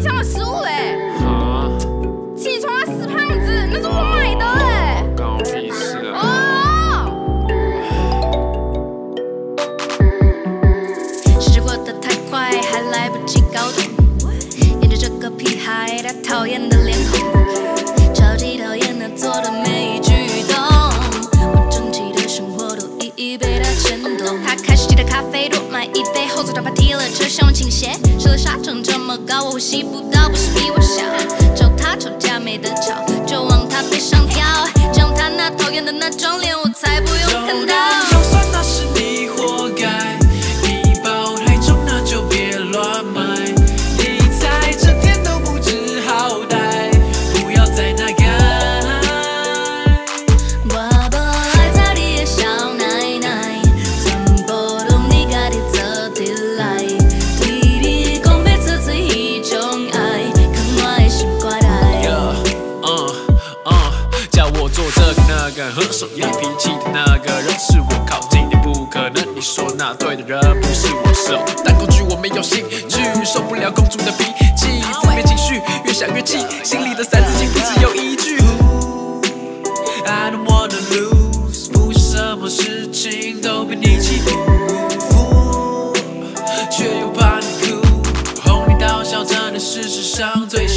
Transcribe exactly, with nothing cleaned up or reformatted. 冰箱的食物嘞、欸。啊！起床啊，死胖子，那是我买的哎、欸。干我屁事啊！哦。时间过得太快，还来不及搞懂。沿着这个屁孩，他讨厌的脸孔，超级讨厌他做的每一句举动。不争气的生活都一一被他牵动。他开始记得咖啡多买一杯，后座他爬踢了车厢，倾斜。 沙长这么高，我呼吸不到，不是比我小。找他吵架没得吵，就往他背上挑，讲他那讨厌的那张脸，我才不用看到。就算那是你活该，你包太重，那就别乱买。你在这天都不知好歹，不要再那个。我不爱在你的小奶奶，全部都你家的做起来。 那个合手没脾气的那个人是我，靠近你不可能。你说那对的人不是我手，但工具我没有兴趣，受不了公主的脾气，负面情绪越想越气，心里的三字经不只有一句。I don't wanna lose， 不是什么事情都被你欺负，却又怕你哭，哄你到笑，真的是世上最。